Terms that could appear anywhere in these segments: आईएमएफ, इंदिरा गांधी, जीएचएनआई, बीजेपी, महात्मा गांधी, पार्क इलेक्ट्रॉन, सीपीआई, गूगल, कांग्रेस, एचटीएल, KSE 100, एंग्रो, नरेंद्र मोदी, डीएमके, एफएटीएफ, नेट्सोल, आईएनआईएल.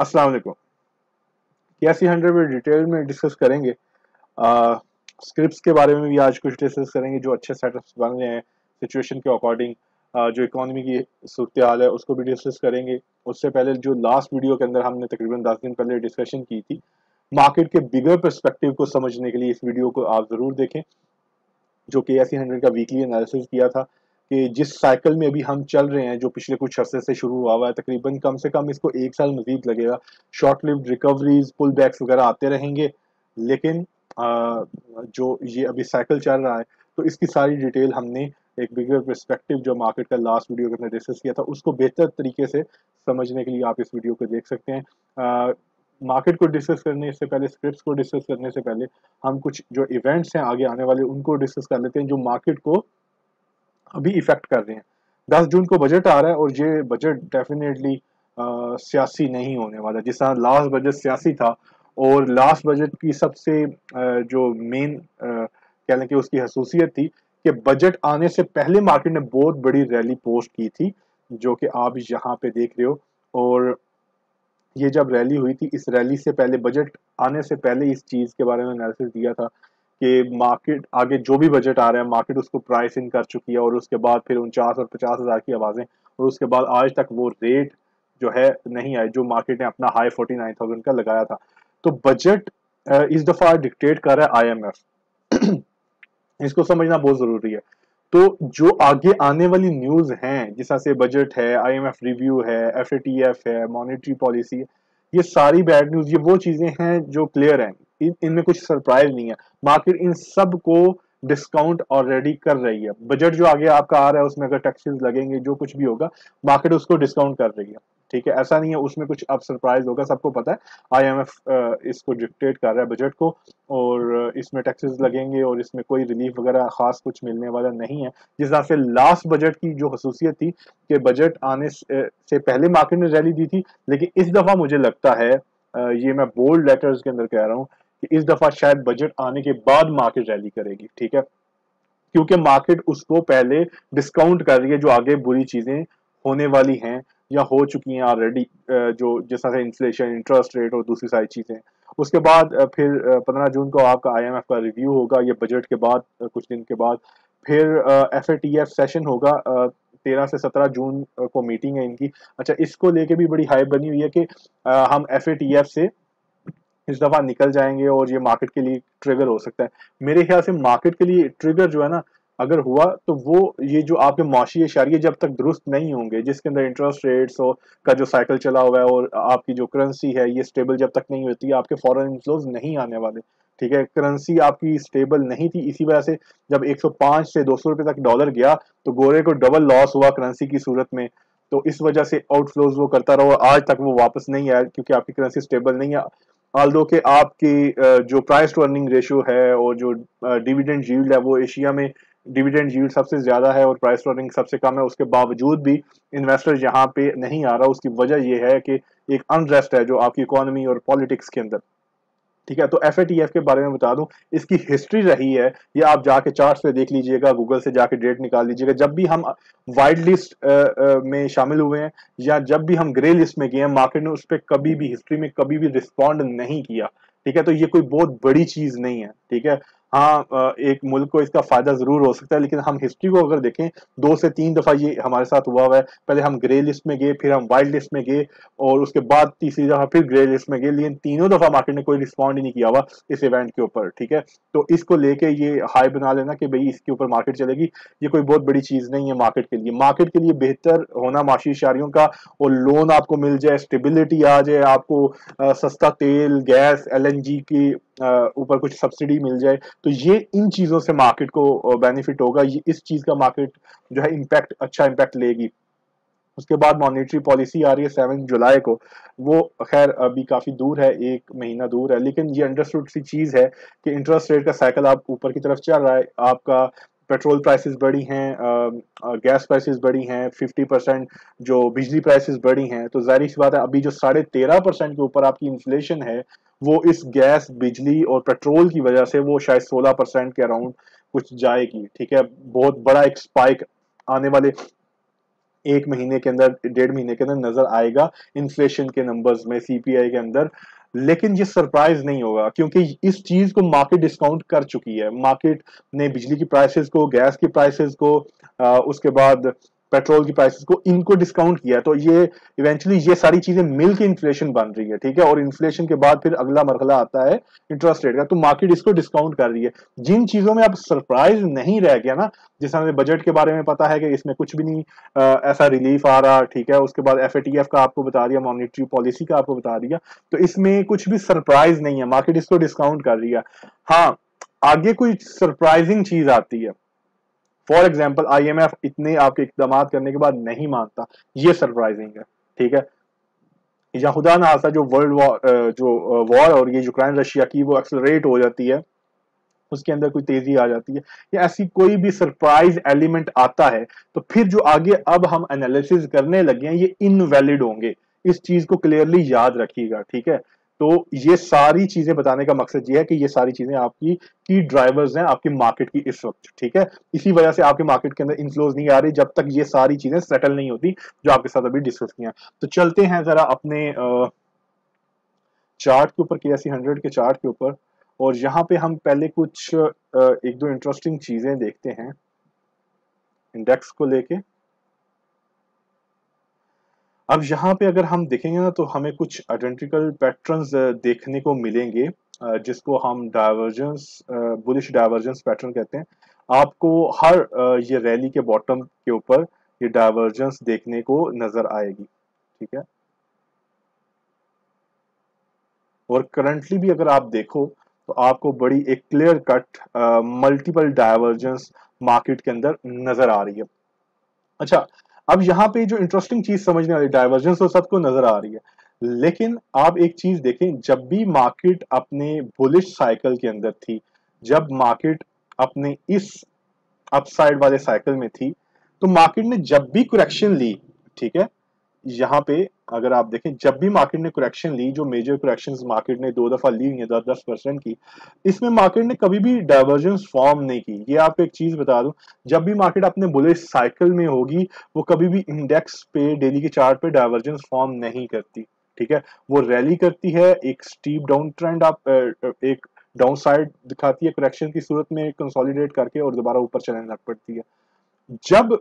अस्सलाम वालेकुम। केएसई 100 में डिटेल में डिस्कस करेंगे स्क्रिप्ट्स के बारे में भी आज कुछ डिस्कस करेंगे जो अच्छे सेटअप्स बन रहे हैं सिचुएशन के अकॉर्डिंग, जो इकोनॉमी की सूरत हाल है उसको भी डिस्कस करेंगे। उससे पहले जो लास्ट वीडियो के अंदर हमने तकरीबन 10 दिन पहले डिस्कशन की थी मार्केट के बिगर पर्सपेक्टिव को समझने के लिए, इस वीडियो को आप ज़रूर देखें जो केएसई 100 का वीकली एनालिसिस किया था कि जिस साइकिल में अभी हम चल रहे हैं जो पिछले कुछ अर्से से शुरू हुआ है तकरीबन कम से कम इसको एक साल मजीद लगेगा। शॉर्ट लिव्ड रिकवरीज पुल बैक्स वगैरह आते रहेंगे लेकिन जो ये अभी साइकिल चल रहा है तो इसकी सारी डिटेल हमने एक बिगर पर्सपेक्टिव जो मार्केट का लास्ट वीडियो के अंदर डिस्कस किया था उसको बेहतर तरीके से समझने के लिए आप इस वीडियो को देख सकते हैं। मार्केट को डिस्कस करने से पहले, स्क्रिप्ट्स को डिस्कस करने से पहले हम कुछ जो इवेंट्स हैं आगे आने वाले उनको डिस्कस कर लेते हैं जो मार्केट को अभी इफेक्ट कर रहे हैं। 10 जून को बजट आ रहा है और ये बजट डेफिनेटली सियासी नहीं होने वाला। जिस तरह लास्ट बजट सियासी था और लास्ट बजट की सबसे जो मेन कह लें कि उसकी खसूसियत थी कि बजट आने से पहले मार्केट ने बहुत बड़ी रैली पोस्ट की थी जो कि आप यहाँ पे देख रहे हो। और ये जब रैली हुई थी इस रैली से पहले बजट आने से पहले इस चीज़ के बारे में एनालिसिस दिया था कि मार्केट आगे जो भी बजट आ रहा है मार्केट उसको प्राइस इन कर चुकी है और उसके बाद फिर 49 और 50 हज़ार की आवाज़ें और उसके बाद आज तक वो रेट जो है नहीं आए जो मार्केट ने अपना हाई 49,000 का लगाया था। तो बजट इस दफ़ा डिक्टेट कर रहा है आईएमएफ, इसको समझना बहुत ज़रूरी है। तो जो आगे आने वाली न्यूज़ हैं जिस तरह से बजट है, आईएमएफ रिव्यू है, एफएटीएफ है, मॉनेटरी पॉलिसी है, ये सारी बैड न्यूज़, ये वो चीज़ें हैं जो क्लियर हैं, इनमें कुछ सरप्राइज नहीं है। मार्केट इन सब को डिस्काउंट ऑलरेडी कर रही है। बजट जो आगे आपका आ रहा है उसमें अगर टैक्सेस लगेंगे जो कुछ भी होगा मार्केट उसको डिस्काउंट कर रही है, ठीक है, ऐसा नहीं है उसमें कुछ अब सरप्राइज होगा। सबको पता है आईएमएफ इसको डिक्टेट कर रहा है बजट को और इसमें टैक्सेस लगेंगे और इसमें कोई रिलीफ वगैरह खास कुछ मिलने वाला नहीं है। जिस हिसाब से लास्ट बजट की जो खसूसियत थी कि बजट आने से पहले मार्केट ने रैली दी थी, लेकिन इस दफ़ा मुझे लगता है, ये मैं बोल्ड लेटर्स के अंदर कह रहा हूँ, कि इस दफ़ा शायद बजट आने के बाद मार्केट रैली करेगी, ठीक है, क्योंकि मार्केट उसको पहले डिस्काउंट कर रही है जो आगे बुरी चीज़ें होने वाली हैं या हो चुकी हैं ऑलरेडी, जो जैसा से इन्फ्लेशन, इंटरेस्ट रेट और दूसरी सारी चीज़ें। उसके बाद फिर 15 जून को आपका आईएमएफ का रिव्यू होगा, ये बजट के बाद कुछ दिन के बाद। फिर एफएटीएफ सेशन होगा, 13 से 17 जून को मीटिंग है इनकी। अच्छा, इसको लेके भी बड़ी हाइप बनी हुई है कि हम एफएटीएफ से इस दफ़ा निकल जाएंगे और ये मार्केट के लिए ट्रिगर हो सकता है। मेरे ख्याल से मार्केट के लिए ट्रिगर जो है ना, अगर हुआ तो वो ये जो आपके माशी इशारे जब तक दुरुस्त नहीं होंगे जिसके अंदर इंटरेस्ट रेट्स और का जो साइकिल चला हुआ है और आपकी जो करेंसी है ये स्टेबल जब तक नहीं होती आपके फॉरेन इन्फ्लोज नहीं आने वाले, ठीक है। करेंसी आपकी स्टेबल नहीं थी, इसी वजह से जब 105 से 200 रुपये तक डॉलर गया तो गोरे को डबल लॉस हुआ करेंसी की सूरत में, तो इस वजह से आउटफ्लोज वो करता रहा, आज तक वो वापस नहीं आया क्योंकि आपकी करेंसी स्टेबल नहीं है। ऑल्दो के आपकी जो प्राइस टू अर्निंग रेशो है और जो डिविडेंड यील्ड है वो एशिया में डिविडेंड यील्ड सबसे ज़्यादा है और प्राइस टू अर्निंग सबसे कम है, उसके बावजूद भी इन्वेस्टर यहाँ पे नहीं आ रहा। उसकी वजह यह है कि एक अनरेस्ट है जो आपकी इकोनॉमी और पॉलिटिक्स के अंदर, ठीक है। तो एफएटीएफ के बारे में बता दूं, इसकी हिस्ट्री रही है, ये आप जाके चार्ट पे देख लीजिएगा, गूगल से जाके डेट निकाल लीजिएगा। जब भी हम वाइट लिस्ट में शामिल हुए हैं या जब भी हम ग्रे लिस्ट में गए हैं मार्केट ने उस पर कभी भी हिस्ट्री में कभी भी रिस्पॉन्ड नहीं किया, ठीक है। तो ये कोई बहुत बड़ी चीज़ नहीं है, ठीक है। हाँ, एक मुल्क को इसका फ़ायदा ज़रूर हो सकता है, लेकिन हम हिस्ट्री को अगर देखें 2 से 3 दफ़ा ये हमारे साथ हुआ है। पहले हम ग्रे लिस्ट में गए, फिर हम वाइल्ड लिस्ट में गए और उसके बाद तीसरी दफ़ा फिर ग्रे लिस्ट में गए, लेकिन तीनों दफ़ा मार्केट ने कोई रिस्पॉन्ड ही नहीं किया हुआ इस इवेंट के ऊपर, ठीक है। तो इसको लेके ये हाई बना लेना कि भाई इसके ऊपर मार्केट चलेगी, ये कोई बहुत बड़ी चीज़ नहीं है मार्केट के लिए। मार्केट के लिए बेहतर होना माशी इशारियों का और लोन आपको मिल जाए, स्टेबिलिटी आ जाए, आपको सस्ता तेल, गैस, LNG की ऊपर कुछ सब्सिडी मिल जाए, तो ये इन चीज़ों से मार्केट को बेनिफिट होगा। ये इस चीज़ का मार्केट जो है इम्पैक्ट, अच्छा इम्पैक्ट लेगी। उसके बाद मॉनेटरी पॉलिसी आ रही है 7 जुलाई को, वो खैर अभी काफ़ी दूर है, 1 महीना दूर है, लेकिन ये अंडरस्टूड सी चीज़ है कि इंटरेस्ट रेट का साइकिल आप ऊपर की तरफ चल रहा है, आपका पेट्रोल प्राइसेस बढ़ी हैं, गैस प्राइसेस बढ़ी हैं, 50% जो बिजली प्राइसेस बढ़ी हैं, तो जाहिर सी बात है अभी जो 13.5% के ऊपर आपकी इन्फ्लेशन है वो इस गैस, बिजली और पेट्रोल की वजह से वो शायद 16% के अराउंड कुछ जाएगी, ठीक है। बहुत बड़ा एक स्पाइक आने वाले एक महीने के अंदर, डेढ़ महीने के अंदर नजर आएगा इन्फ्लेशन के नंबर्स में, सीपीआई के अंदर। लेकिन ये सरप्राइज नहीं होगा क्योंकि इस चीज को मार्केट डिस्काउंट कर चुकी है। मार्केट ने बिजली की प्राइसेस को, गैस की प्राइसेस को, उसके बाद पेट्रोल की प्राइसेस को, इनको डिस्काउंट किया। तो ये इवेंचुअली ये सारी चीजें मिलकर इन्फ्लेशन बन रही है, ठीक है। और इन्फ्लेशन के बाद फिर अगला मरहला आता है इंटरेस्ट रेट का, तो मार्केट इसको डिस्काउंट कर रही है। जिन चीजों में आप सरप्राइज नहीं रह गया ना, जैसे हमें बजट के बारे में पता है कि इसमें कुछ भी नहीं ऐसा रिलीफ आ रहा, ठीक है। उसके बाद एफएटीएफ का आपको बता दिया, मॉनिटरी पॉलिसी का आपको बता दिया, तो इसमें कुछ भी सरप्राइज नहीं है, मार्केट इसको डिस्काउंट कर रही है। हाँ, आगे कोई सरप्राइजिंग चीज आती है, फॉर एग्जाम्पल आईएमएफ इतने आपके इकदाम करने के बाद नहीं मानता, ये सरप्राइजिंग है, ठीक है। या खुदा ना खास्ता जो वर्ल्ड वॉर और ये यूक्रेन रशिया की वो एक्सलरेट हो जाती है, उसके अंदर कोई तेजी आ जाती है, या ऐसी कोई भी सरप्राइज एलिमेंट आता है, तो फिर जो आगे अब हम एनालिसिस करने लगे हैं ये इनवैलिड होंगे। इस चीज को क्लियरली याद रखिएगा, ठीक है। तो ये सारी चीजें बताने का मकसद ये है कि ये सारी चीजें आपकी की ड्राइवर्स हैं आपकी मार्केट की इस वक्त, ठीक है। इसी वजह से आपके मार्केट के अंदर इन्फ्लोज नहीं आ रही जब तक ये सारी चीजें सेटल नहीं होती जो आपके साथ अभी डिस्कस किया। तो चलते हैं जरा अपने चार्ट के ऊपर, केएसई 100 के चार्ट के ऊपर, और यहाँ पे हम पहले कुछ एक दो इंटरेस्टिंग चीजें देखते हैं इंडेक्स को लेके। अब यहाँ पे अगर हम देखेंगे ना तो हमें कुछ आइडेंटिकल पैटर्न्स देखने को मिलेंगे जिसको हम डाइवर्जेंस, बुलिश डाइवर्जेंस पैटर्न कहते हैं। आपको हर ये रैली के बॉटम के ऊपर ये डाइवर्जेंस देखने को नजर आएगी, ठीक है। और करंटली भी अगर आप देखो तो आपको बड़ी एक clear cut multiple divergence market के अंदर नजर आ रही है। अच्छा, अब यहाँ पे जो इंटरेस्टिंग चीज समझने वाली, डाइवर्जेंस तो सबको नजर आ रही है, लेकिन आप एक चीज देखें, जब भी मार्केट अपने बुलिश साइकिल के अंदर थी, जब मार्केट अपने इस अपसाइड वाले साइकिल में थी, तो मार्केट ने जब भी करेक्शन ली, ठीक है, यहाँ पे अगर आप देखें जब भी मार्केट ने करेक्शन ली, जो मेजर करेक्शंस मार्केट ने दो दफा ली हुई है 10% की, इसमें मार्केट ने कभी भी डाइवर्जेंस फॉर्म नहीं की। ये आपको एक चीज बता दूं, जब भी मार्केट अपने बुलिश साइकिल में होगी वो कभी भी इंडेक्स पे, डेली के चार्ट पे डाइवर्जेंस फॉर्म नहीं करती, ठीक है। वो रैली करती है, एक स्टीप डाउन ट्रेंड, आप एक डाउन साइड दिखाती है करेक्शन की सूरत में, कंसोलिडेट करके और दोबारा ऊपर चलने लग पड़ती है। जब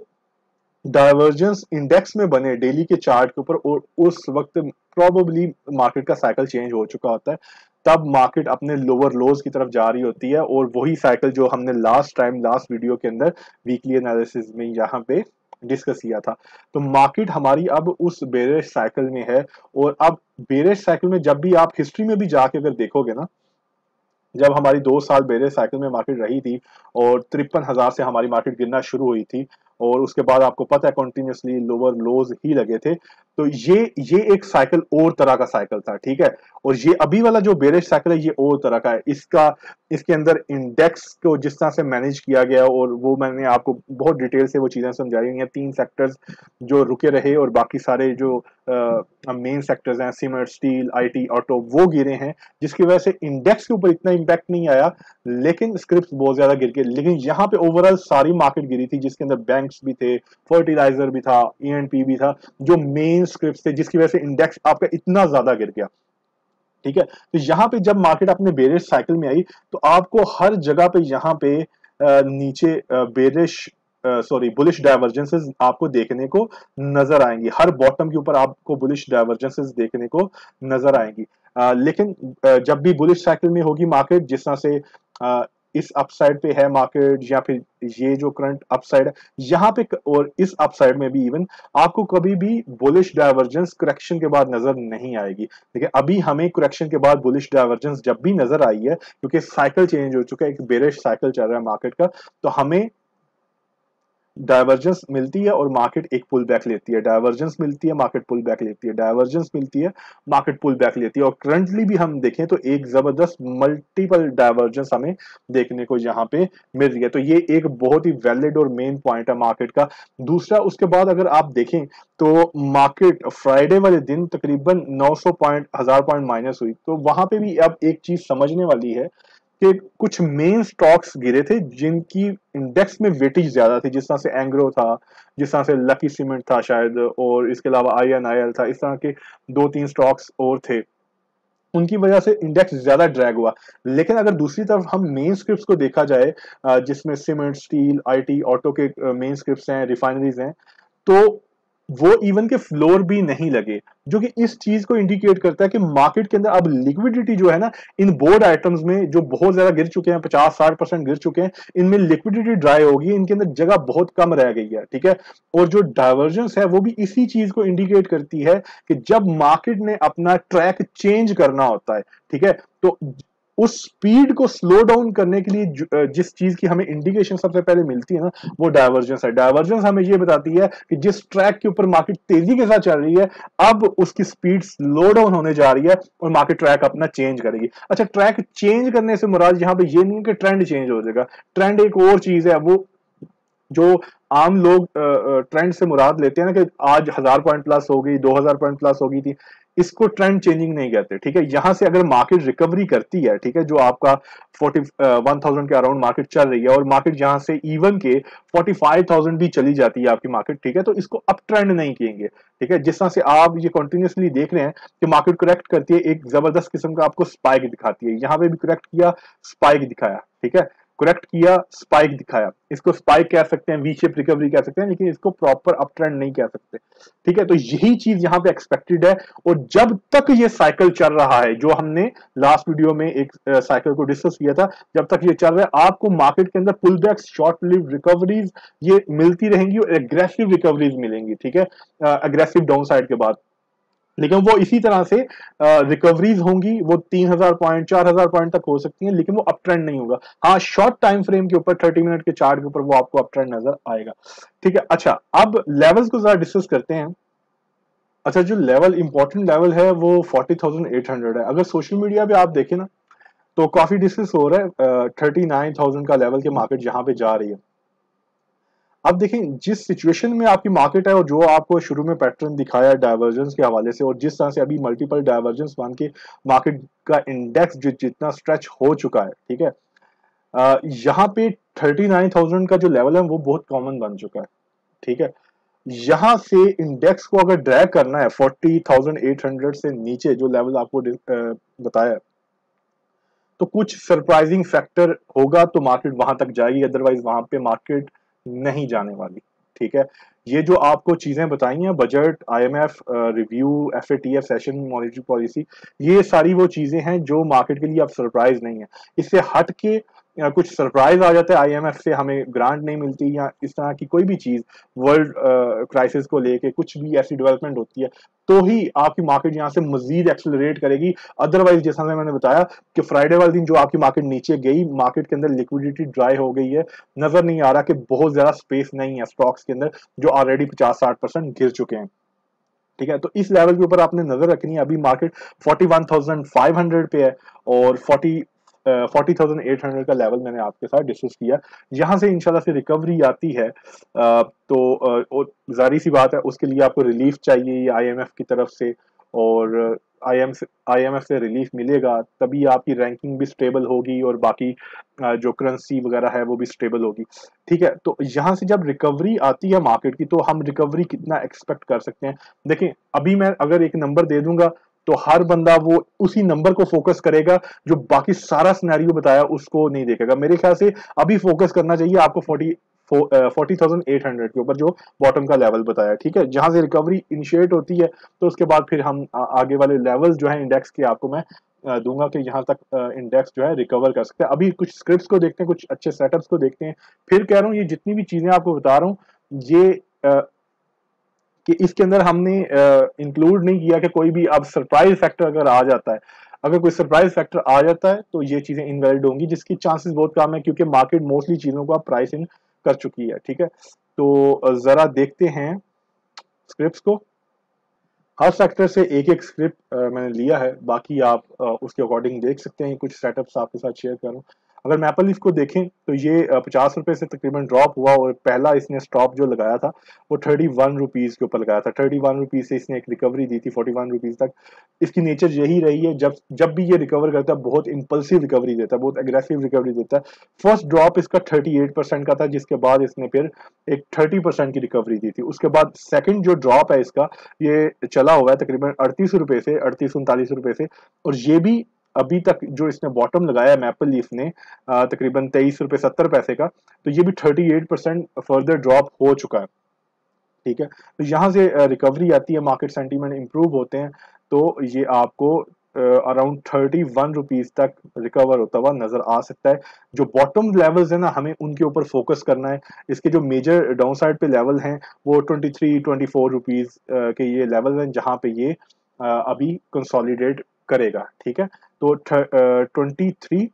डाइवर्जेंस इंडेक्स में बने डेली के चार्ट के ऊपर और उस वक्त प्रोबेबली मार्केट का साइकिल चेंज हो चुका होता है, तब मार्केट अपने लोअर लोज की तरफ जा रही होती है, और वही साइकिल जो हमने लास्ट टाइम, लास्ट वीडियो के अंदर वीकली एनालिसिस में यहाँ पे डिस्कस किया था। तो मार्केट हमारी अब उस बेरिश साइकिल में है, और अब बेरिश साइकिल में जब भी आप हिस्ट्री में भी जाके अगर देखोगे ना, जब हमारी 2 साल बेरिश साइकिल में मार्केट रही थी और 53,000 से हमारी मार्केट गिरना शुरू हुई थी, और उसके बाद आपको पता है कंटिन्यूसली लोअर लोज ही लगे थे, तो ये एक साइकिल और तरह का साइकिल था, ठीक है। और ये अभी वाला जो बेरिश साइकिल है ये और तरह का है, इसके अंदर इंडेक्स को जिस तरह से मैनेज किया गया, और वो मैंने आपको बहुत डिटेल से वो चीजें समझाई हुई हैं। 3 सेक्टर्स जो रुके रहे और बाकी सारे जो मेन सेक्टर्स हैं, सीमेंट, स्टील, IT, ऑटो, वो गिरे हैं, जिसकी वजह से इंडेक्स के ऊपर इतना इम्पैक्ट नहीं आया, लेकिन स्क्रिप्ट बहुत ज्यादा गिर गए। लेकिन यहाँ पे ओवरऑल सारी मार्केट गिरी थी, जिसके अंदर बैंक्स भी थे, फर्टिलाइजर भी था, E&P भी था, जो मेन स्क्रिप्ट थे, जिसकी वजह से इंडेक्स आपका इतना ज्यादा गिर गया, ठीक है। तो यहाँ पे जब मार्केट अपने बेरिश साइकिल में आई तो आपको हर जगह पे यहाँ पे नीचे बुलिश डाइवर्जेंसेस आपको देखने को नजर आएंगी। हर बॉटम के ऊपर आपको बुलिश डाइवर्जेंसेस देखने को नजर आएंगी। लेकिन जब भी बुलिश साइकिल में होगी मार्केट, जिस तरह से इस अपसाइड पे है मार्केट, या फिर ये जो करंट अपसाइड है यहाँ पे और इस अपसाइड में भी, इवन आपको कभी भी बुलिश डाइवर्जेंस करेक्शन के बाद नजर नहीं आएगी। लेकिन अभी हमें करेक्शन के बाद बुलिश डाइवर्जेंस जब भी नजर आई है, क्योंकि साइकिल चेंज हो चुका है, एक बेरिश साइकिल चल रहा है मार्केट का, तो हमें डाइवर्जेंस मिलती है और मार्केट एक पुल बैक लेती है, डाइवर्जेंस मिलती है, मार्केट पुल बैक लेती है, डाइवर्जेंस मिलती है, मार्केट पुल बैक लेती है। और करंटली भी हम देखें तो एक जबरदस्त मल्टीपल डाइवर्जेंस हमें देखने को यहाँ पे मिल रही है। तो ये एक बहुत ही वैलिड और मेन पॉइंट है मार्केट का। दूसरा, उसके बाद अगर आप देखें तो मार्केट फ्राइडे वाले दिन तकरीबन 900 पॉइंट, 1000 पॉइंट माइनस हुई। तो वहां पर भी अब एक चीज समझने वाली है, कि कुछ मेन स्टॉक्स गिरे थे जिनकी इंडेक्स में वेटेज ज्यादा थी, जिस तरह से एंग्रो था, जिस तरह से लकी सीमेंट था शायद, और इसके अलावा आईएनआईएल था, इस तरह के 2-3 स्टॉक्स और थे, उनकी वजह से इंडेक्स ज्यादा ड्रैग हुआ। लेकिन अगर दूसरी तरफ हम मेन स्क्रिप्ट्स को देखा जाए जिसमें सीमेंट, स्टील, आईटी, ऑटो के मेन स्क्रिप्ट्स हैं, रिफाइनरीज हैं, तो वो इवन के फ्लोर भी नहीं लगे, जो कि इस चीज को इंडिकेट करता है कि मार्केट के अंदर अब लिक्विडिटी जो है ना इन बोर्ड आइटम्स में जो बहुत ज्यादा गिर चुके हैं, 50-60% गिर चुके हैं, इनमें लिक्विडिटी ड्राई होगी, इनके अंदर जगह बहुत कम रह गई है। ठीक है, और जो डाइवर्जेंस है वो भी इसी चीज को इंडिकेट करती है कि जब मार्केट ने अपना ट्रैक चेंज करना होता है, ठीक है, तो उस स्पीड को स्लो डाउन करने के लिए जिस चीज की हमें इंडिकेशन सबसे पहले मिलती है ना वो डाइवर्जेंस है। डाइवर्जेंस हमें ये बताती है कि जिस ट्रैक के ऊपर मार्केट तेजी के साथ चल रही है अब उसकी स्पीड स्लो डाउन होने जा रही है और मार्केट ट्रैक अपना चेंज करेगी। अच्छा, ट्रैक चेंज करने से मुराद यहाँ पे ये नहीं है कि ट्रेंड चेंज हो जाएगा, ट्रेंड एक और चीज है, वो जो आम लोग ट्रेंड से मुराद लेते हैं ना कि आज 1000 पॉइंट प्लस हो गई, 2000 पॉइंट प्लस हो गई थी, इसको ट्रेंड चेंजिंग नहीं कहते। ठीक है, यहाँ से अगर मार्केट रिकवरी करती है, ठीक है, जो आपका 41,000 के अराउंड मार्केट चल रही है और मार्केट यहाँ से इवन के 45,000 भी चली जाती है आपकी मार्केट, ठीक है, तो इसको अप ट्रेंड नहीं कहेंगे। ठीक है, जिस तरह से आप ये कंटिन्यूसली देख रहे हैं कि मार्केट करेक्ट करती है, एक जबरदस्त किस्म का आपको स्पाइक दिखाती है, यहाँ पे भी करेक्ट किया, स्पाइक दिखाया, ठीक है, करेक्ट किया, स्पाइक दिखाया, इसको स्पाइक कह सकते हैं, वी शेप रिकवरी कह सकते हैं, लेकिन इसको प्रॉपर अप ट्रेंड नहीं कह सकते। ठीक है, तो यही चीज यहाँ पे एक्सपेक्टेड है और जब तक ये साइकिल चल रहा है, जो हमने लास्ट वीडियो में एक साइकिल को डिस्कस किया था, जब तक ये चल रहा है आपको मार्केट के अंदर पुल बैक्स, शॉर्ट लिव रिकवरीज ये मिलती रहेंगी और एग्रेसिव रिकवरीज मिलेंगी, ठीक है, एग्रेसिव डाउन साइड के बाद। लेकिन वो इसी तरह से रिकवरीज होंगी, वो 3000 पॉइंट, 4000 पॉइंट तक हो सकती हैं, लेकिन वो अप ट्रेंड नहीं होगा। हाँ, शॉर्ट टाइम फ्रेम के ऊपर 30 मिनट के चार्ट के ऊपर वो आपको अप ट्रेंड नजर आएगा। ठीक है, अच्छा, अब लेवल्स को जरा डिस्कस करते हैं। अच्छा, जो लेवल इंपॉर्टेंट लेवल है वो 40,800 है। अगर सोशल मीडिया पे आप देखें ना तो काफी डिस्कस हो रहा है 39,000 का लेवल के मार्केट यहाँ पे जा रही है। अब देखें जिस सिचुएशन में आपकी मार्केट है और जो आपको शुरू में पैटर्न दिखाया है डाइवर्जेंस के हवाले से और जिस तरह से अभी मल्टीपल डाइवर्जेंस मान के मार्केट का इंडेक्स जितना स्ट्रेच हो चुका है, ठीक है, यहाँ पे 39,000 का जो लेवल है वो बहुत कॉमन बन चुका है। ठीक है, यहाँ से इंडेक्स को अगर ड्रैग करना है 40,800 से नीचे जो लेवल आपको बताया है, तो कुछ सरप्राइजिंग फैक्टर होगा तो मार्केट वहां तक जाएगी, अदरवाइज वहां पे मार्केट नहीं जाने वाली। ठीक है, ये जो आपको चीजें बताई हैं, budget, आईएमएफ review, एफएटीएफ session, monetary policy, ये सारी वो चीजें हैं जो मार्केट के लिए अब सरप्राइज नहीं है। इससे हट के कुछ सरप्राइज आ जाता है, आईएमएफ से हमें ग्रांट नहीं मिलती या इस तरह की कोई भी चीज वर्ल्ड क्राइसिस को लेके कुछ भी ऐसी डेवलपमेंट होती है तो ही आपकी मार्केट यहाँ से मजीद एक्सेलरेट करेगी। अदरवाइज जैसा मैंने बताया कि फ्राइडे वाले दिन जो आपकी मार्केट नीचे गई, मार्केट के अंदर लिक्विडिटी ड्राई हो गई है, नजर नहीं आ रहा कि बहुत ज्यादा स्पेस नहीं है स्टॉक्स के अंदर जो ऑलरेडी 50-60% गिर चुके हैं। ठीक है, तो इस लेवल के ऊपर आपने नजर रखनी है। अभी मार्केट 41,500 पे है और 40,800 का लेवल मैंने आपके साथ डिस्कस किया। यहाँ से इंशाल्लाह से रिकवरी आती है तो जारी सी बात है उसके लिए आपको रिलीफ चाहिए आईएमएफ की तरफ से और आईएमएफ से रिलीफ मिलेगा तभी आपकी रैंकिंग भी स्टेबल होगी और बाकी जो करेंसी वगैरह है वो भी स्टेबल होगी। ठीक है, तो यहाँ से जब रिकवरी आती है मार्केट की तो हम रिकवरी कितना एक्सपेक्ट कर सकते हैं। देखें, अभी मैं अगर एक नंबर दे दूंगा तो हर बंदा वो उसी नंबर को फोकस करेगा, जो बाकी सारा सिनेरियो बताया उसको नहीं देखेगा। मेरे ख्याल से अभी फोकस करना चाहिए आपको 40,800 के ऊपर जो बॉटम का लेवल बताया। ठीक है, जहां से रिकवरी इनिशिएट होती है तो उसके बाद फिर हम आगे वाले लेवल्स जो है इंडेक्स के आपको मैं दूंगा कि यहाँ तक इंडेक्स जो है रिकवर कर सकता है। अभी कुछ स्क्रिप्ट्स को देखते हैं, कुछ अच्छे सेटअप्स को देखते हैं। फिर कह रहा हूँ ये जितनी भी चीजें आपको बता रहा हूँ ये कि इसके अंदर हमने इंक्लूड नहीं किया कि कोई भी अब सरप्राइज फैक्टर अगर आ जाता है, अगर कोई सरप्राइज फैक्टर आ जाता है तो ये चीजें इनवैलिड होंगी, जिसकी चांसेस बहुत कम है क्योंकि मार्केट मोस्टली चीजों को प्राइस इन कर चुकी है। ठीक है, तो जरा देखते हैं स्क्रिप्ट्स को। हर सेक्टर से एक स्क्रिप्ट मैंने लिया है, बाकी आप उसके अकॉर्डिंग देख सकते हैं। कुछ सेटअप्स आपके साथ शेयर कर रहा हूँ। अगर मेपल लीफ को देखें तो ये 50 रुपये से तकरीबन ड्रॉप हुआ और पहला इसने स्टॉप जो लगाया था वो 31 रुपीज़ के ऊपर लगाया था। 31 रुपीज़ से इसने एक रिकवरी दी थी 41 रुपीज़ तक। इसकी नेचर यही रही है, जब भी ये रिकवर करता है बहुत इम्पल्सिव रिकवरी देता है, बहुत एग्रेसिव रिकवरी देता है। फर्स्ट ड्रॉप इसका 38% का था, जिसके बाद इसने फिर एक 30% की रिकवरी दी थी। उसके बाद सेकेंड जो ड्रॉप है इसका, ये चला हुआ है तकरीबन 38 रुपये से 38-39 रुपये से, और ये भी अभी तक जो इसने बॉटम लगाया मेपल लीफ ने तकरीबन 23 रुपये 70 पैसे का, तो ये भी 38% फर्दर ड्रॉप हो चुका है। ठीक है, तो यहाँ से रिकवरी आती है, मार्केट सेंटीमेंट इंप्रूव होते हैं, तो ये आपको अराउंड 31 रुपीज़ तक रिकवर होता हुआ नज़र आ सकता है। जो बॉटम लेवल्स है ना, हमें उनके ऊपर फोकस करना है। इसके जो मेजर डाउन साइड पे लेवल हैं वो 23-24 रुपीज़ के ये लेवल हैं जहाँ पे ये अभी कंसोलिडेट करेगा। ठीक है, तो 23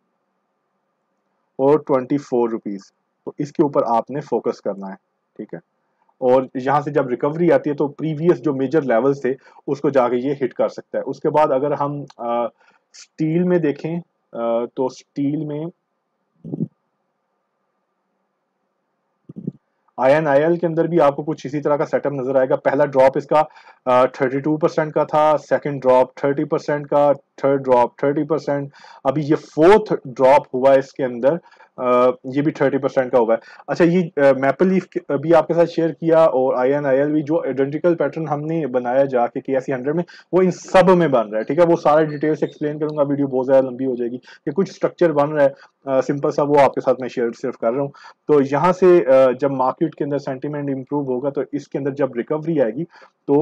और 24 रुपीज़, तो इसके ऊपर आपने फोकस करना है। ठीक है, और यहाँ से जब रिकवरी आती है तो प्रीवियस जो मेजर लेवल्स थे उसको जाके ये हिट कर सकता है। उसके बाद अगर हम स्टील में देखें तो स्टील में आईएनआईएल के अंदर भी आपको कुछ इसी तरह का सेटअप नजर आएगा। पहला ड्रॉप इसका 32% का था, सेकंड ड्रॉप 30% का, थर्ड ड्रॉप 30%, अभी ये फोर्थ ड्रॉप हुआ है इसके अंदर, ये भी 30% का हुआ है। अच्छा, ये मेपल लीफ भी आपके साथ शेयर किया और आईएनआईएल भी, जो आइडेंटिकल पैटर्न हमने बनाया जाके केएसई 100 में, वो इन सब में बन रहा है। ठीक है, वो सारे डिटेल्स एक्सप्लेन करूंगा, वीडियो बहुत ज़्यादा लंबी हो जाएगी, कि कुछ स्ट्रक्चर बन रहा है सिंपल सा, वो आपके साथ मैं शेयर सिर्फ कर रहा हूँ। तो यहाँ से जब मार्केट के अंदर सेंटिमेंट इंप्रूव होगा तो इसके अंदर जब रिकवरी आएगी तो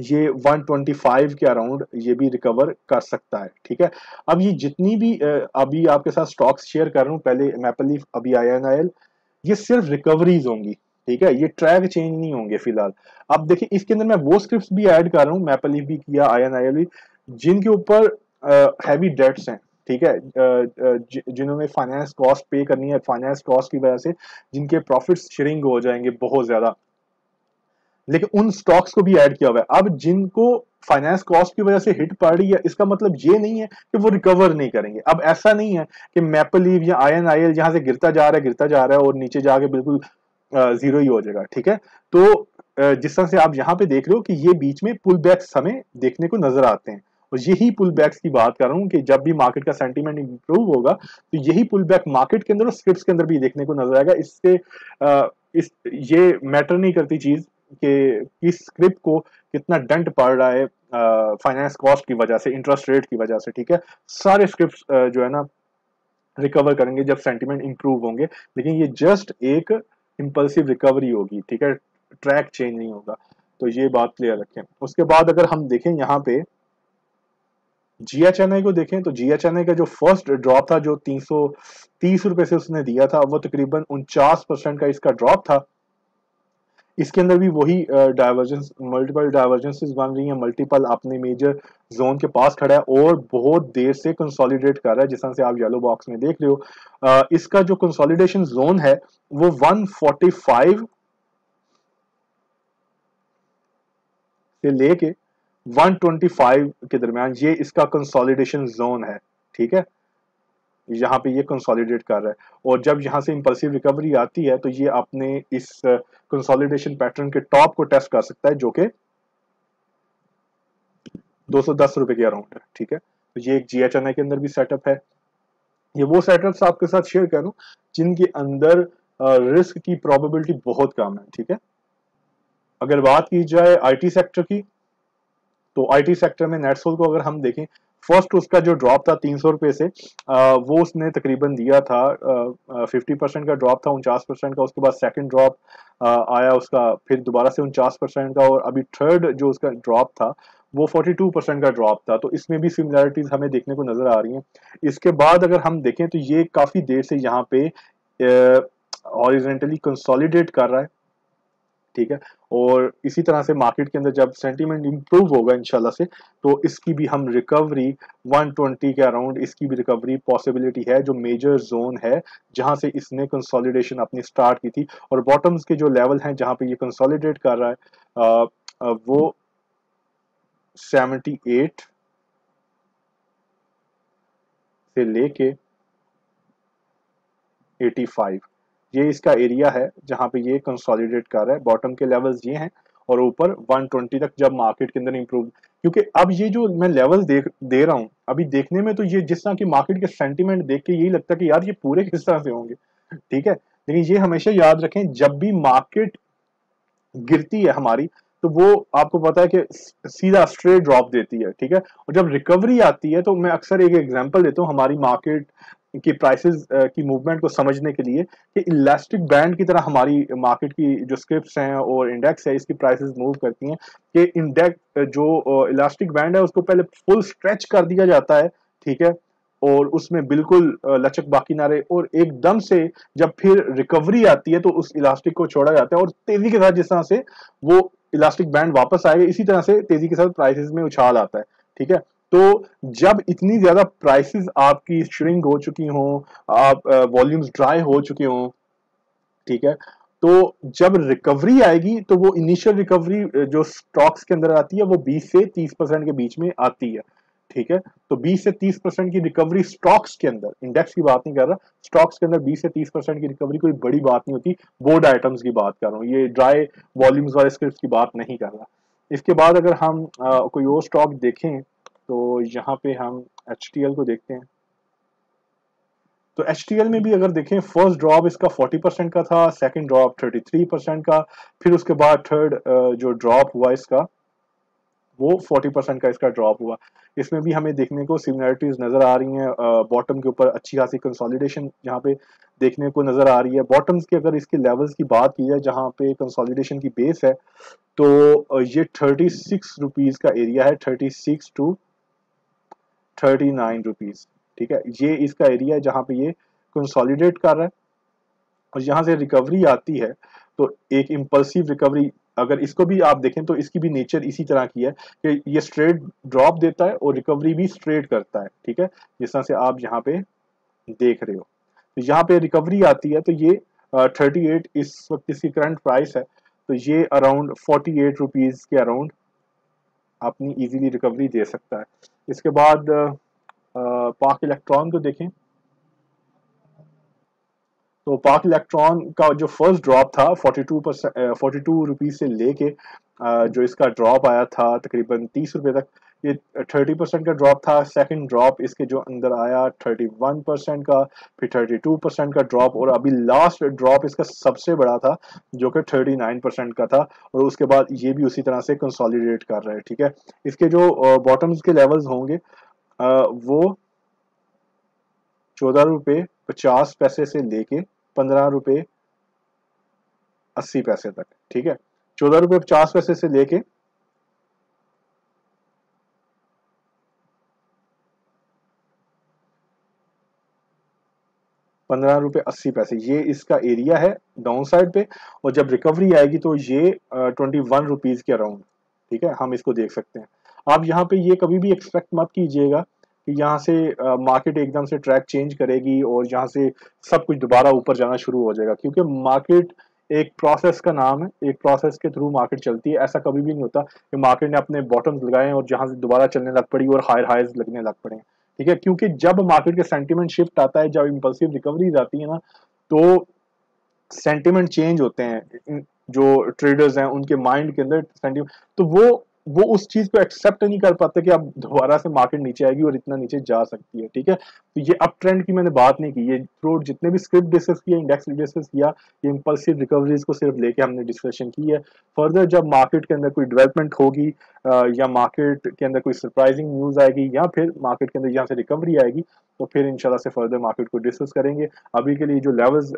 ये 125 के अराउंड ये भी रिकवर कर सकता है। ठीक है, अब ये जितनी भी अभी आपके साथ स्टॉक्स शेयर कर रहा हूँ, पहले मेपल लीफ अभी आईएनआईएल, ये सिर्फ रिकवरीज होंगी। ठीक है, ये ट्रैक चेंज नहीं होंगे फिलहाल। अब देखिए इसके अंदर मैं वो स्क्रिप्ट भी ऐड कर रहा हूँ, मेपल लीफ भी किया, आईएनआईएल भी, जिनके ऊपर हैवी डेट्स हैं। ठीक है, जिन्होंने फाइनेंस कॉस्ट पे करनी है, फाइनेंस कॉस्ट की वजह से जिनके प्रॉफिट्स श्रिंक हो जाएंगे बहुत ज़्यादा, लेकिन उन स्टॉक्स को भी ऐड किया हुआ है। अब जिनको फाइनेंस कॉस्ट की वजह से हिट पड़ रही है, इसका मतलब ये नहीं है कि वो रिकवर नहीं करेंगे। अब ऐसा नहीं है कि मेपल लीफ या आईएनआईएल यहाँ से गिरता जा रहा है और नीचे जाके बिल्कुल जीरो ही हो जाएगा। ठीक है, तो जिस तरह से आप यहाँ पे देख रहे हो कि ये बीच में पुल बैक्स हमें देखने को नजर आते हैं, और यही पुल बैक्स की बात कर रहा हूँ कि जब भी मार्केट का सेंटीमेंट इंप्रूव होगा तो यही पुल बैक मार्केट के अंदर और स्क्रिप्ट के अंदर भी देखने को नजर आएगा। ये मैटर नहीं करती चीज़ कि किस स्क्रिप्ट को कितना डंट पड़ रहा है फाइनेंस कॉस्ट की वजह से, इंटरेस्ट रेट की वजह से। ठीक है, सारे स्क्रिप्ट्स जो है ना रिकवर करेंगे जब सेंटीमेंट इंप्रूव होंगे, लेकिन ये जस्ट एक इम्पल्सिव रिकवरी होगी। ठीक है, ट्रैक चेंज नहीं होगा, तो ये बात क्लियर रखें। उसके बाद अगर हम देखें यहाँ पे जीएचएनआई को देखें, तो जीएचएनआई का जो फर्स्ट ड्रॉप था जो 330 रुपये से उसने दिया था, वो तकरीबन 49% का इसका ड्रॉप था। इसके अंदर भी वही डाइवर्जेंस, मल्टीपल डाइवर्जेंसेस बन रही हैं, मल्टीपल अपने मेजर जोन के पास खड़ा है और बहुत देर से कंसोलिडेट कर रहा है, जिस तरह से आप येलो बॉक्स में देख रहे हो। इसका जो कंसोलिडेशन जोन है वो 145 से लेके 125 के दरमियान ये इसका कंसोलिडेशन जोन है। ठीक है, यहाँ पे ये कंसोलिडेट कर रहा है, और जब यहाँ से इंपल्सिव रिकवरी आती है तो ये अपने इस कंसोलिडेशन पैटर्न के टॉप को टेस्ट कर सकता है, जो कि 210 रुपए के अराउंड है। ठीक है, तो ये एक जीएचएनआई के अंदर भी सेटअप है। ये वो सेटअप्स आपके साथ शेयर कर रहा हूँ जिनके अंदर रिस्क की प्रोबेबिलिटी बहुत कम है। ठीक है, अगर बात की जाए आईटी सेक्टर की, तो आईटी सेक्टर में नेट्सोल को अगर हम देखें, फर्स्ट उसका जो ड्रॉप था 300 रुपये से, वो उसने तकरीबन दिया था 50% का ड्रॉप था, 49% का। उसके बाद सेकंड ड्रॉप आया उसका, फिर दोबारा से 49% का, और अभी थर्ड जो उसका ड्रॉप था वो 42% का ड्रॉप था। तो इसमें भी सिमिलैरिटीज़ हमें देखने को नज़र आ रही हैं। इसके बाद अगर हम देखें तो ये काफ़ी देर से यहाँ पे हॉरिजॉन्टली कंसोलिडेट कर रहा है। ठीक है, और इसी तरह से मार्केट के अंदर जब सेंटीमेंट इंप्रूव होगा इंशाल्लाह से, तो इसकी भी हम रिकवरी 120 के अराउंड इसकी भी रिकवरी पॉसिबिलिटी है, जो मेजर जोन है जहां से इसने कंसोलिडेशन अपनी स्टार्ट की थी। और बॉटम्स के जो लेवल हैं जहां पे ये कंसोलिडेट कर रहा है वो 78 से लेके 85। ये इसका एरिया है जहाँ पे ये कंसोलिडेट कर रहा है। बॉटम के लेवल्स ये हैं और ऊपर 120 तक जब मार्केट के अंदर इंप्रूव, क्योंकि अब ये जो मैं लेवल्स दे रहा हूँ अभी, देखने में तो ये जिस तरह की मार्केट के सेंटीमेंट देख के यही लगता है कि यार ये पूरे किस तरह से होंगे, ठीक है। लेकिन ये हमेशा याद रखें, जब भी मार्केट गिरती है हमारी तो वो आपको पता है कि सीधा स्ट्रेट ड्रॉप देती है, ठीक है। और जब रिकवरी आती है तो मैं अक्सर एक एग्जांपल देता हूँ हमारी मार्केट की प्राइसेस की मूवमेंट को समझने के लिए, कि इलास्टिक बैंड की तरह हमारी मार्केट की जो स्क्रिप्ट्स हैं और इंडेक्स है इसकी प्राइसेस मूव करती हैं, कि इंडेक्स जो इलास्टिक बैंड है उसको पहले फुल स्ट्रेच कर दिया जाता है, ठीक है, और उसमें बिल्कुल लचक बाकी ना रहे, और एकदम से जब फिर रिकवरी आती है तो उस इलास्टिक को छोड़ा जाता है और तेजी के साथ जिस तरह से वो इलास्टिक बैंड वापस आएगा इसी तरह से तेजी के साथ प्राइसेस में उछाल आता है, ठीक है। तो जब इतनी ज्यादा प्राइसेस आपकी श्रिंक हो चुकी हों, आप वॉल्यूम्स ड्राई हो चुके हों, ठीक है, तो जब रिकवरी आएगी तो वो इनिशियल रिकवरी जो स्टॉक्स के अंदर आती है वो 20 से 30% के बीच में आती है, ठीक है। तो 20 से 30% की रिकवरी स्टॉक्स के अंदर, इंडेक्स की बात नहीं कर रहा, स्टॉक्स के अंदर 20 से 30% की रिकवरी कोई बड़ी बात नहीं होती। बोर्ड आइटम्स की बात कर रहा हूँ, ये ड्राई वॉल्यूम्स वाले स्क्रिप्ट्स की बात नहीं कर रहा। इसके बाद अगर हम कोई और स्टॉक देखें तो यहाँ पे हम HTL को देखते हैं। तो HTL में भी अगर देखें, फर्स्ट ड्रॉप इसका 40% का था, सेकेंड ड्रॉप 33% का, फिर उसके बाद थर्ड जो ड्रॉप हुआ इसका वो 40% का इसका ड्रॉप हुआ। इसमें भी हमें देखने को सिमिलरिटीज नज़र आ रही हैं। बॉटम के ऊपर अच्छी खासी कंसोलिडेशन यहाँ पे देखने को नज़र आ रही है। बॉटम्स के अगर इसके लेवल्स की बात की जाए जहाँ पे कंसोलिडेशन की बेस है तो ये 36 रुपीज़ का एरिया है, 36 to 39 रुपीज़, ठीक है। ये इसका एरिया है जहाँ पे ये कंसोलिडेट कर रहा है और यहाँ से रिकवरी आती है तो एक इम्पल्सिव रिकवरी। अगर इसको भी आप देखें तो इसकी भी नेचर इसी तरह की है कि ये स्ट्रेट ड्रॉप देता है और रिकवरी भी स्ट्रेट करता है, ठीक है, जिस तरह से आप यहाँ पे देख रहे हो। तो यहाँ पे रिकवरी आती है तो ये 38 इस वक्त इसकी करंट प्राइस है, तो ये अराउंड 48 रुपीज़ के अराउंड अपनी इजीली रिकवरी दे सकता है। इसके बाद पार्क इलेक्ट्रॉन को देखें तो पार्क इलेक्ट्रॉन का जो फर्स्ट ड्रॉप था 42 रुपीज़ से लेके जो इसका ड्रॉप आया था तकरीबन 30 रुपये तक, ये 30% का ड्रॉप था। सेकंड ड्रॉप इसके जो अंदर आया 31% का, फिर 32% का ड्रॉप, और अभी लास्ट ड्रॉप इसका सबसे बड़ा था जो कि 39% का था, और उसके बाद ये भी उसी तरह से कंसोलिडेट कर रहा है, ठीक है। इसके जो बॉटम्स के लेवल्स होंगे वो 14 रुपये 50 पैसे से लेके 15 रुपये 80 पैसे तक, ठीक है। 14 रुपये 50 पैसे से लेके 15 रुपये 80 पैसे, ये इसका एरिया है डाउन साइड पे। और जब रिकवरी आएगी तो ये 21 रुपीज़ के अराउंड, ठीक है, हम इसको देख सकते हैं। आप यहाँ पे ये कभी भी एक्सपेक्ट मत कीजिएगा कि यहाँ से मार्केट एकदम से ट्रैक चेंज करेगी और यहाँ से सब कुछ दोबारा ऊपर जाना शुरू हो जाएगा, क्योंकि मार्केट एक प्रोसेस का नाम है, एक प्रोसेस के थ्रू मार्केट चलती है। ऐसा कभी भी नहीं होता कि मार्केट ने अपने बॉटम्स लगाए और जहाँ से दोबारा चलने लग पड़ी और हायर हाइज लगने लग पड़े, ठीक है। क्योंकि जब मार्केट के सेंटिमेंट शिफ्ट आता है, जब इम्पल्सिव रिकवरीज आती है ना, तो सेंटिमेंट चेंज होते हैं, जो ट्रेडर्स हैं उनके माइंड के अंदर सेंटिमेंट, तो वो उस चीज़ को एक्सेप्ट नहीं कर पाते कि अब दोबारा से मार्केट नीचे आएगी और इतना नीचे जा सकती है, ठीक है। तो ये अप ट्रेंड की मैंने बात नहीं की, ये थ्रू जितने भी स्क्रिप्ट डिस्कस किया, इंडेक्स डिस्कस किया, ये इंपल्सिव रिकवरीज को सिर्फ लेके हमने डिस्कशन की है। फर्दर जब मार्केट के अंदर कोई डेवलपमेंट होगी या मार्केट के अंदर कोई सरप्राइजिंग न्यूज़ आएगी या फिर मार्केट के अंदर यहाँ से रिकवरी आएगी तो फिर इंशाल्लाह से फर्दर मार्केट को डिस्कस करेंगे। अभी के लिए जो लेवल्स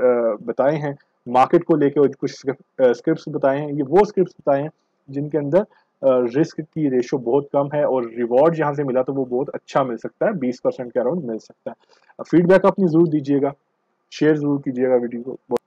बताए हैं मार्केट को लेकर और कुछ स्क्रिप्ट बताए हैं, ये वो स्क्रिप्ट बताए हैं जिनके अंदर रिस्क की रेशो बहुत कम है और रिवॉर्ड जहाँ से मिला तो वो बहुत अच्छा मिल सकता है, 20% के अराउंड मिल सकता है। फीडबैक अपनी ज़रूर दीजिएगा, शेयर ज़रूर कीजिएगा वीडियो को।